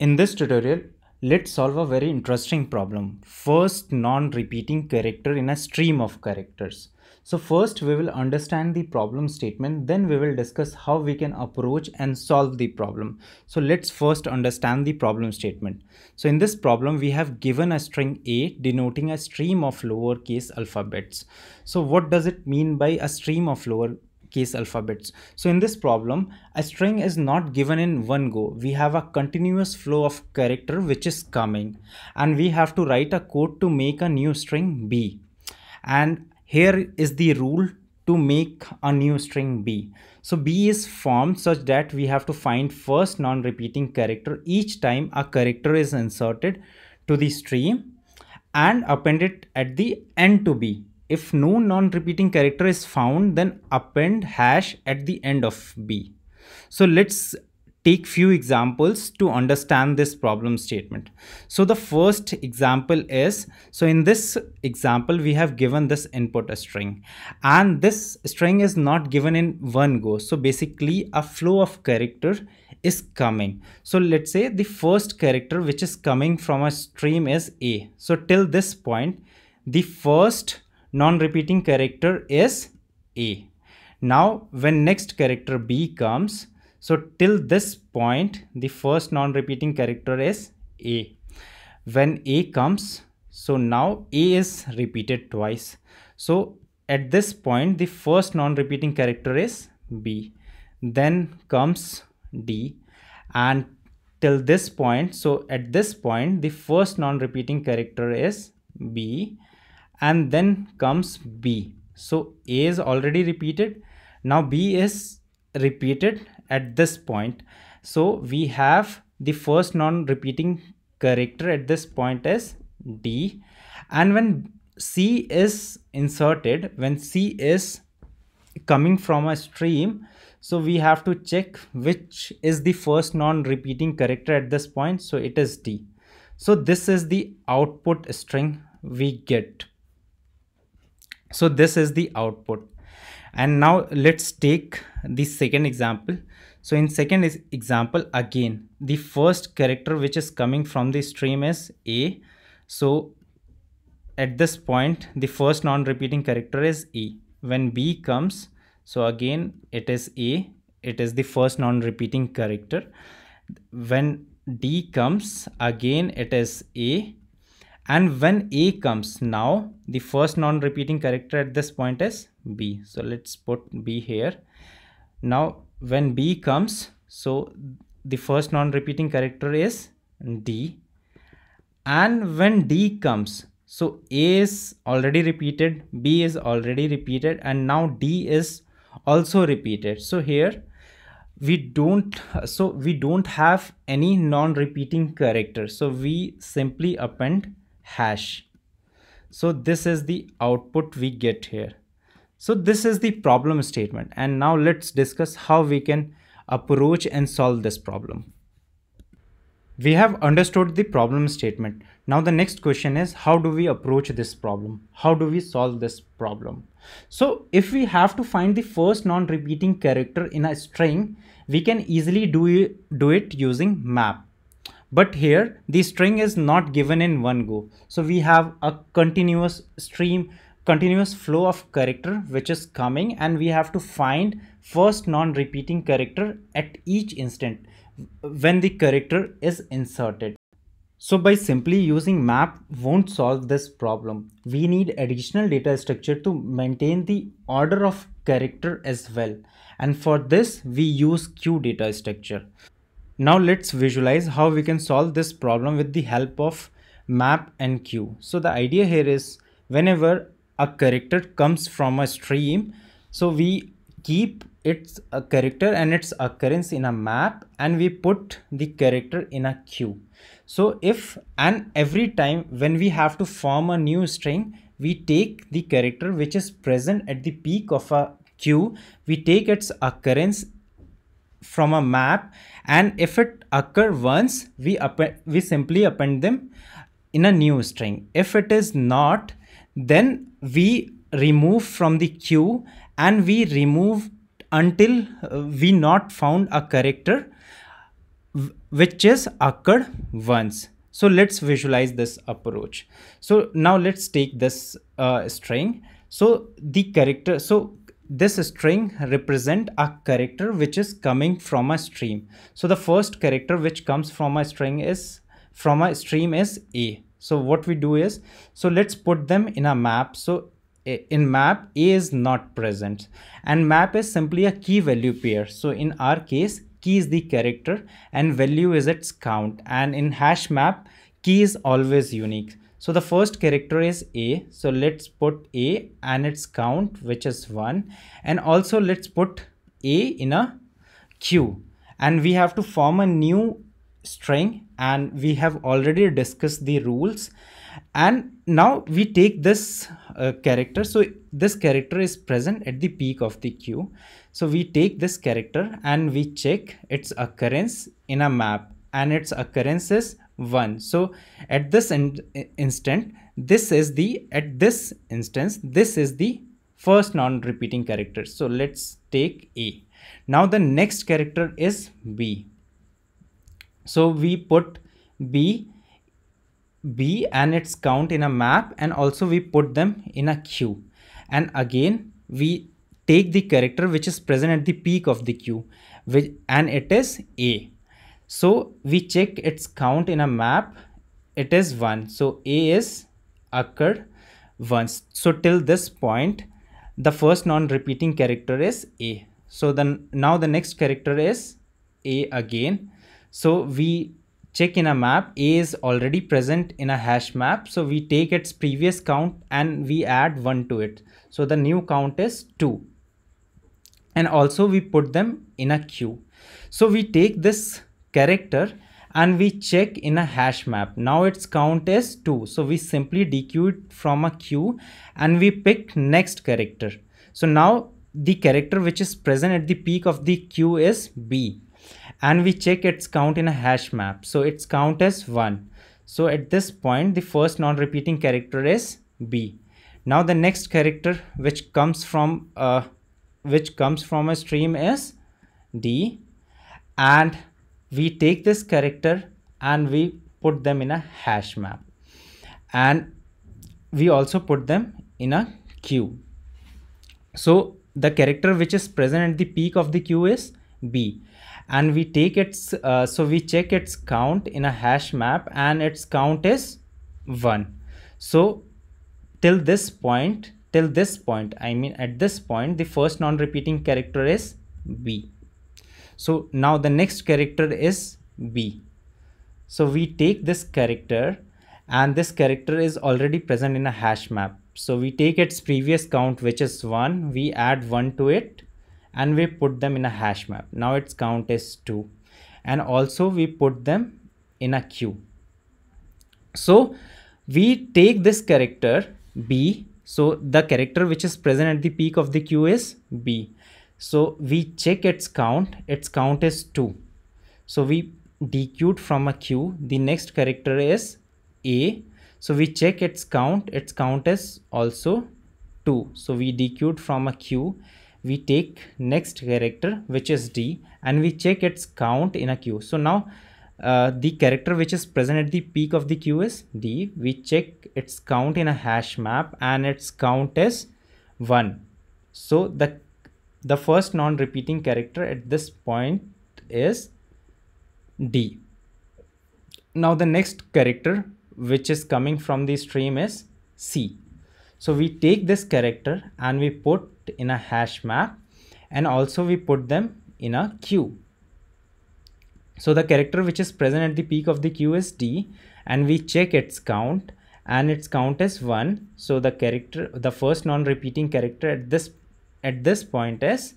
In this tutorial, let's solve a very interesting problem. First non-repeating character in a stream of characters. So first we will understand the problem statement, then we will discuss how we can approach and solve the problem. So let's first understand the problem statement. So in this problem, we have given a string A denoting a stream of lowercase alphabets. So what does it mean by a stream of lowercase alphabets? So in this problem, a string is not given in one go. We have a continuous flow of character which is coming, and we have to write a code to make a new string B. And here is the rule to make a new string B. So B is formed such that we have to find first non-repeating character each time a character is inserted to the stream and append it at the end to B. If no non-repeating character is found, then append hash at the end of B. So let's take few examples to understand this problem statement. So the first example is, so in this example, we have given this input string, and this string is not given in one go. So basically a flow of character is coming. So let's say the first character which is coming from a stream is A. So till this point, the first non-repeating character is A. Now when next character B comes, so till this point, the first non-repeating character is A. When A comes, so now A is repeated twice. So at this point, the first non-repeating character is B. Then comes D, and till this point, so at this point, the first non-repeating character is B, and then comes B. So A is already repeated. Now B is repeated at this point. So we have the first non-repeating character at this point is D, and when C is inserted, when C is coming from a stream, so we have to check which is the first non-repeating character at this point. So it is D. So this is the output string we get. So this is the output. And now let's take the second example. So in second example, again, the first character which is coming from the stream is A. So at this point, the first non-repeating character is A. When B comes, so again, it is A. It is the first non-repeating character. When D comes, again, it is A. And when A comes, now the first non-repeating character at this point is B. So let's put B here. Now when B comes, so the first non-repeating character is D. And when D comes, so A is already repeated, B is already repeated, and now D is also repeated. So here we don't have any non-repeating character. So we simply append hash. So this is the output we get here. So this is the problem statement, and now let's discuss how we can approach and solve this problem. We have understood the problem statement. Now the next question is, how do we approach this problem? How do we solve this problem? So if we have to find the first non-repeating character in a string, we can easily do it using map. But here the string is not given in one go. So we have a continuous stream, continuous flow of character which is coming, and we have to find first non-repeating character at each instant when the character is inserted. So by simply using map won't solve this problem. We need additional data structure to maintain the order of character as well. And for this, we use queue data structure. Now let's visualize how we can solve this problem with the help of map and queue. So the idea here is, whenever a character comes from a stream, so we keep its character and its occurrence in a map, and we put the character in a queue. So if and every time when we have to form a new string, we take the character which is present at the peak of a queue, we take its occurrence from a map, and if it occur once, we simply append them in a new string. If it is not, then we remove from the queue, and we remove until we not found a character which is occurred once. So let's visualize this approach. So now let's take this string. So the character, so this string represent a character which is coming from a stream. So the first character which comes from a string is from a stream is A. So what we do is, so let's put them in a map. So in map, A is not present, and map is simply a key value pair. So in our case, key is the character and value is its count, and in hash map, key is always unique. So the first character is A. So let's put A and its count, which is 1, and also let's put A in a queue, and we have to form a new string, and we have already discussed the rules. And now we take this character. So this character is present at the peak of the queue. So we take this character and we check its occurrence in a map, and its occurrence is 1. So at this instant, this is the first non-repeating character. So let's take A. Now the next character is B. So we put B and its count in a map, and also we put them in a queue. And again, we take the character which is present at the peak of the queue, and it is A. So we check its count in a map, it is 1. So A is occurred once. So till this point, the first non-repeating character is A. So then now the next character is A again. So we check in a map, A is already present in a hash map. So we take its previous count and we add 1 to it. So the new count is 2. And also we put them in a queue. So we take this character and we check in a hash map. Now its count is 2. So we simply dequeue it from a queue and we pick next character. So now the character which is present at the peak of the queue is B. And we check its count in a hash map. So its count is 1. So at this point, the first non-repeating character is B. Now the next character which comes from a stream is D, and we take this character and we put them in a hash map, and we also put them in a queue. So the character which is present at the peak of the queue is B, and we take its so we check its count in a hash map, and its count is 1. So at this point, the first non-repeating character is B. So now the next character is B. So we take this character, and this character is already present in a hash map. So we take its previous count, which is 1, we add 1 to it, and we put them in a hash map. Now its count is 2, and also we put them in a queue. So we take this character B. So the character which is present at the peak of the queue is B. So we check its count is 2. So we dequeued from a queue. The next character is A. So we check its count is also 2. So we dequeued from a queue. We take next character, which is D, and we check its count in a queue. So now the character which is present at the peak of the queue is D. We check its count in a hash map, and its count is 1. So the first non-repeating character at this point is D. Now the next character which is coming from the stream is C. So we take this character and we put in a hash map, and also we put them in a queue. So the character which is present at the peak of the queue is D, and we check its count, and its count is 1. So the first non-repeating character at this point is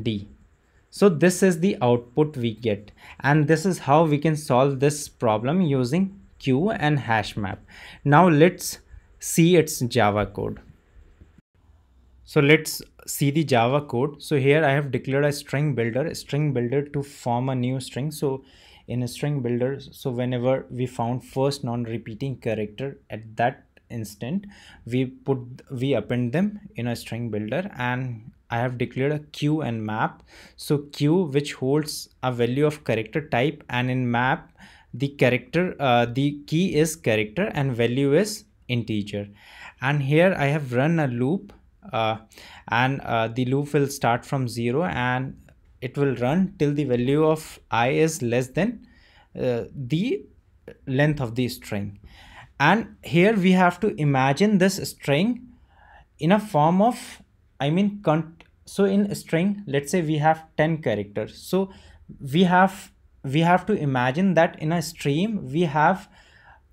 D. So this is the output we get, and this is how we can solve this problem using queue and hash map. Now let's see its Java code. So let's see the Java code. So here I have declared a string builder to form a new string. So in a string builder, so whenever we found first non-repeating character at that instant, we append them in a string builder, and I have declared a queue and map. So queue, which holds a value of character type, and in map the character the key is character and value is integer. And here I have run a loop and the loop will start from 0 and it will run till the value of I is less than the length of the string. And here we have to imagine this string in a form of, so in string, let's say we have 10 characters. So we have to imagine that in a stream we have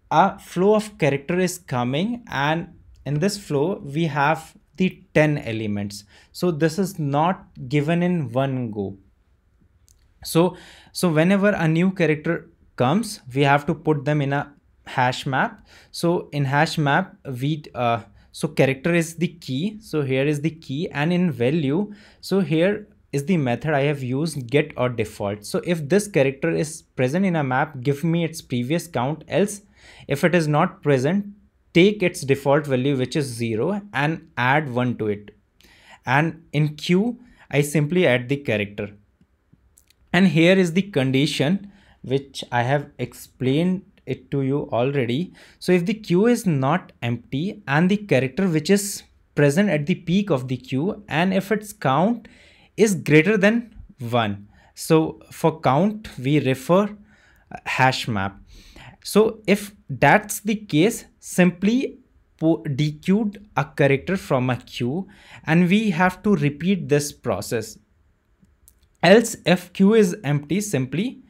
a flow of character is coming, and in this flow we have the 10 elements. So this is not given in one go. So whenever a new character comes, we have to put them in a hash map. So in hash map we so character is the key, so here is the key, and in value, so here is the method I have used, get or default. So if this character is present in a map, give me its previous count, else if it is not present, take its default value, which is 0, and add 1 to it. And in queue, I simply add the character. And here is the condition which I have explained it to you already. So if the queue is not empty and the character which is present at the peak of the queue, and if its count is greater than 1. So for count, we refer hash map. So if that's the case, simply dequeued a character from a queue, and we have to repeat this process. Else, if queue is empty, simply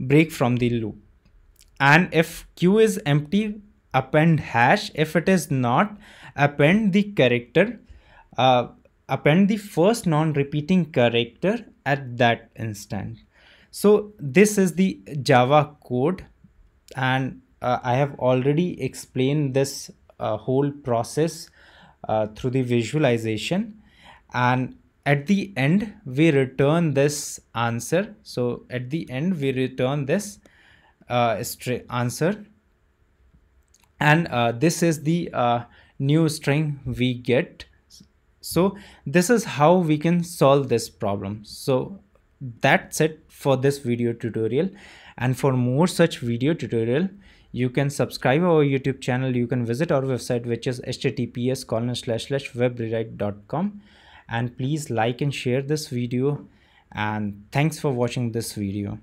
break from the loop. And if queue is empty, append hash. If it is not, append the character, append the first non-repeating character at that instant. So this is the Java code. And I have already explained this whole process through the visualization, and at the end we return this answer. So at the end we return this answer, and this is the new string we get. So this is how we can solve this problem. So that's it for this video tutorial, and for more such video tutorial you can subscribe our YouTube channel, you can visit our website, which is https://webrewrite.com, and please like and share this video, and thanks for watching this video.